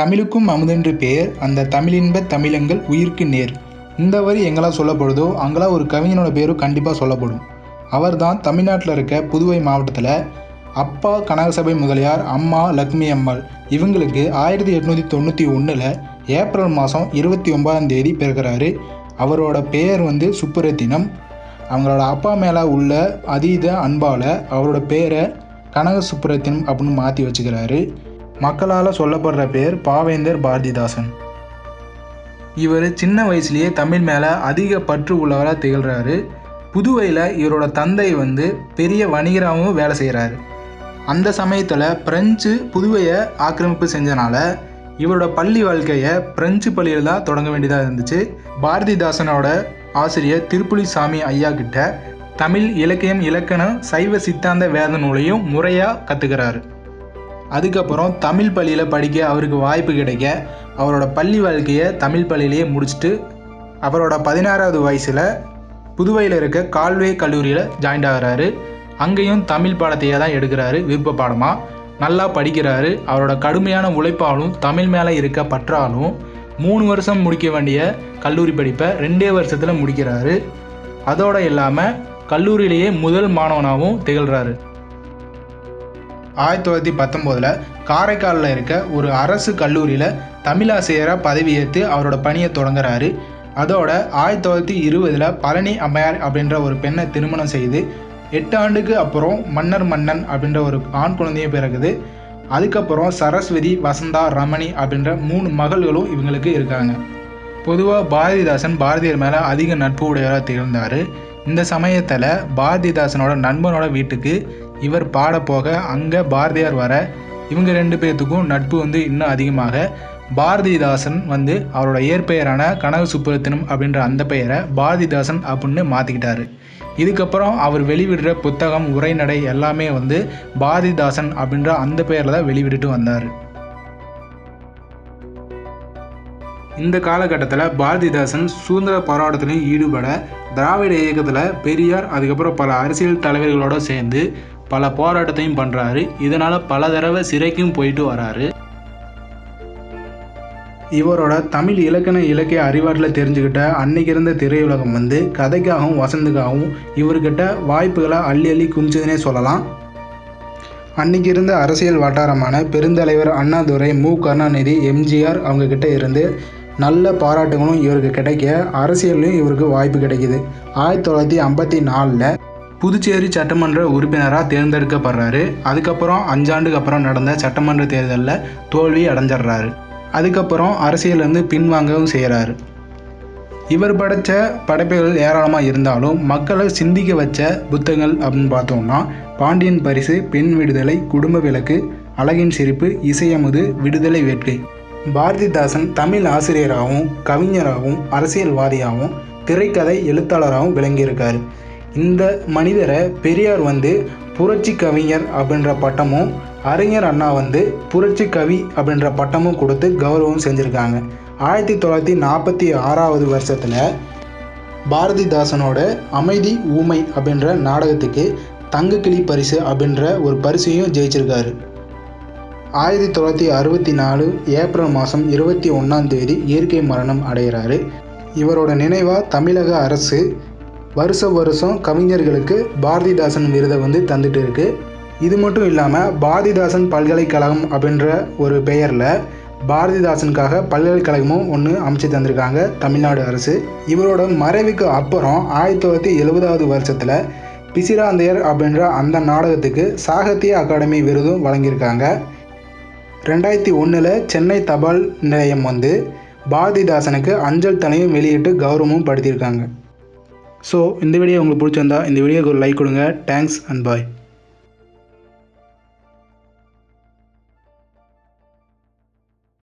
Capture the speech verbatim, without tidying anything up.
தமிழுக்கும் அமுதென்று பெயர், அந்த தமிழின்ப தமிழங்கள் உயிர்க்கு நேர். இந்த வரி எங்கெல்லாம் சொல்லப்படுதோ அங்கெல்லாம் ஒரு கவிஞனோட பேரும் கண்டிப்பாக சொல்லப்படும். அவர் தான் தமிழ்நாட்டில் இருக்க புதுவை மாவட்டத்தில் அப்பா கனகசபை முதலியார், அம்மா லக்ஷ்மி அம்மாள். இவங்களுக்கு ஆயிரத்தி எட்நூற்றி தொண்ணூற்றி ஒன்றில் ஏப்ரல் மாதம் இருபத்தி ஒன்பதாம் தேதி பிறக்கிறாரு. அவரோட பெயர் வந்து சுப்புரத்தினம். அவங்களோட அப்பா மேலே உள்ள அதீத அன்பால் அவரோட பேரை கனக சுப்புரத்தினம் அப்படின்னு மாற்றி வச்சுக்கிறாரு. மக்களால் சொல்லப்படுற பேர் பாவேந்தர் பார்திதாசன். இவர் சின்ன வயசுலேயே தமிழ் மேலே அதிக பற்று உள்ளவராக திகழ்கிறாரு. புதுவையில் இவரோட தந்தை வந்து பெரிய வணிகராகவும் வேலை செய்கிறாரு. அந்த சமயத்தில் பிரெஞ்சு புதுவையை ஆக்கிரமிப்பு செஞ்சனால இவரோட பள்ளி வாழ்க்கையை பிரெஞ்சு பள்ளியில் தான் தொடங்க வேண்டியதாக இருந்துச்சு. பாரதிதாசனோட ஆசிரியர் திருப்புலிசாமி ஐயா கிட்ட தமிழ் இலக்கியம், இலக்கணம், சைவ சித்தாந்த வேத நூலையும் முறையாக கற்றுக்கிறாரு. அதுக்கப்புறம் தமிழ் பள்ளியில் படிக்க அவருக்கு வாய்ப்பு கிடைக்க அவரோட பள்ளி வாழ்க்கையை தமிழ் பள்ளியிலேயே முடிச்சுட்டு அவரோட பதினாறாவது வயசில் புதுவையில் இருக்க கால்வே கல்லூரியில் ஜாயின் ஆகிறாரு. அங்கேயும் தமிழ் பாடத்தையே தான் எடுக்கிறாரு விருப்ப பாடமாக. நல்லா படிக்கிறாரு. அவரோட கடுமையான உழைப்பாலும் தமிழ் மேலே இருக்க பற்றாலும் மூணு வருஷம் முடிக்க வேண்டிய கல்லூரி படிப்பை ரெண்டே வருஷத்தில் முடிக்கிறாரு. அதோடு இல்லாமல் கல்லூரியிலேயே முதல் மாணவனாகவும் திகழ்கிறாரு. ஆயிரத்தி தொள்ளாயிரத்தி பத்தொம்போதில் காரைக்காலில் இருக்க ஒரு அரசு கல்லூரியில் தமிழாசிரியராக பதவியேற்று அவரோட பணியை தொடங்குறாரு. அதோட ஆயிரத்தி தொள்ளாயிரத்தி இருபதில் பழனி அம்மையார் அப்படின்ற ஒரு பெண்ணை திருமணம் செய்து எட்டு ஆண்டுக்கு அப்புறம் மன்னர் மன்னன் அப்படின்ற ஒரு ஆண் குழந்தையும் பிறகுது. அதுக்கப்புறம் சரஸ்வதி, வசந்தா, ரமணி அப்படின்ற மூணு மகள்களும் இவங்களுக்கு இருக்காங்க. பொதுவாக பாரதிதாசன் பாரதியார் மேலே அதிக நட்பு உடையவராக திகழ்ந்தார். இந்த சமயத்தில் பாரதிதாசனோட நண்பனோட வீட்டுக்கு இவர் பாட போக அங்கே பாரதியார் வர இவங்க ரெண்டு பேர்த்துக்கும் நட்பு வந்து இன்னும் அதிகமாக பாரதிதாசன் வந்து அவரோட இயற்பெயரான கனக சுப்புரத்தினம் அப்படின்ற அந்த பெயரை பாரதிதாசன் அப்படின்னு மாற்றிக்கிட்டாரு. இதுக்கப்புறம் அவர் வெளிவிடுற புத்தகம், உரைநடை எல்லாமே வந்து பாரதிதாசன் அப்படின்ற அந்த பெயரில் தான் வெளிவிட்டு வந்தார். இந்த காலகட்டத்தில் பாரதிதாசன் சுதந்திர போராட்டத்திலையும் ஈடுபட திராவிட இயக்கத்தில் பெரியார் அதுக்கப்புறம் பல அரசியல் தலைவர்களோடு சேர்ந்து பல போராட்டத்தையும் பண்ணுறாரு. இதனால் பல தடவை சிறைக்கும் போயிட்டு வராரு. இவரோட தமிழ் இலக்கண இலக்கிய அறிவாட்டில் தெரிஞ்சுக்கிட்ட அன்னைக்கு இருந்த திரையுலகம் வந்து கதைக்காகவும் வசந்துக்காகவும் இவர்கிட்ட வாய்ப்புகளை அள்ளி அள்ளி குமிச்சதுன்னே சொல்லலாம். அன்னைக்கு இருந்த அரசியல் வட்டாரமான பெருந்தலைவர் அண்ணாதுறை, மு கருணாநிதி, எம்ஜிஆர் அவங்கக்கிட்ட இருந்து நல்ல பாராட்டுகளும் இவருக்கு கிடைக்க அரசியலையும் இவருக்கு வாய்ப்பு கிடைக்கிது. ஆயிரத்தி தொள்ளாயிரத்தி ஐம்பத்தி நாலில் புதுச்சேரி சட்டமன்ற உறுப்பினராக தேர்ந்தெடுக்கப்படுறாரு. அதுக்கப்புறம் அஞ்சாண்டுக்கு அப்புறம் நடந்த சட்டமன்ற தேர்தலில் தோல்வி அடைஞ்சிடுறாரு. அதுக்கப்புறம் அரசியலேருந்து பின்வாங்கவும் செய்கிறாரு. இவர் படைத்த படைப்புகள் ஏராளமாக இருந்தாலும் மக்களை சிந்திக்க வச்ச புத்தகங்கள் அப்படின்னு பார்த்தோம்னா பாண்டியன் பரிசு, பெண் விடுதலை, குடும்ப விளக்கு, அழகின் சிரிப்பு, இசையமுது, விடுதலை வேட்கை. பாரதிதாசன் தமிழ் ஆசிரியராகவும் கவிஞராகவும் அரசியல்வாதியாகவும் திரைக்கதை எழுத்தாளராகவும் விளங்கியிருக்கார். இந்த மனிதரை பெரியார் வந்து புரட்சி கவிஞர் அப்படின்ற பட்டமும் அறிஞர் அண்ணா வந்து புரட்சி கவி அப்படின்ற பட்டமும் கொடுத்து கௌரவம் செஞ்சுருக்காங்க. ஆயிரத்தி தொள்ளாயிரத்தி நாற்பத்தி ஆறாவது வருஷத்தில் பாரதிதாசனோட அமைதி ஊமை அப்படின்ற நாடகத்துக்கு தங்கக்கிளி பரிசு அப்படின்ற ஒரு பரிசையும் ஜெயிச்சிருக்காரு. ஆயிரத்தி தொள்ளாயிரத்தி அறுபத்தி நாலு ஏப்ரல் மாதம் இருபத்தி ஒன்றாம் தேதி இயற்கை மரணம் அடைகிறாரு. இவரோட நினைவாக தமிழக அரசு வருஷ வருஷம் கவிஞர்களுக்கு பாரதிதாசன் விருதை வந்து தந்துட்டு இருக்கு. இது மட்டும் இல்லாமல் பாரதிதாசன் பல்கலைக்கழகம் அப்படின்ற ஒரு பெயரில் பாரதிதாசனுக்காக பல்கலைக்கழகமும் ஒன்று அமைச்சு தந்திருக்காங்க தமிழ்நாடு அரசு. இவரோட மறைவுக்கு அப்புறம் ஆயிரத்தி தொள்ளாயிரத்தி எழுபதாவது வருஷத்தில் பிசிராந்தையர் அப்படின்ற அந்த நாடகத்துக்கு சாகித்ய அகாடமி விருதும் வழங்கியிருக்காங்க. ரெண்டாயிரத்தி ஒன்றில் சென்னை தபால் நிலையம் வந்து பாரதிதாசனுக்கு அஞ்சல் தலையும் வெளியிட்டு கௌரவமும் படுத்தியிருக்காங்க. ஸோ இந்த வீடியோ உங்களுக்கு பிடிச்சிருந்தா இந்த வீடியோக்கு ஒரு லைக் கொடுங்க. Thanks and bye.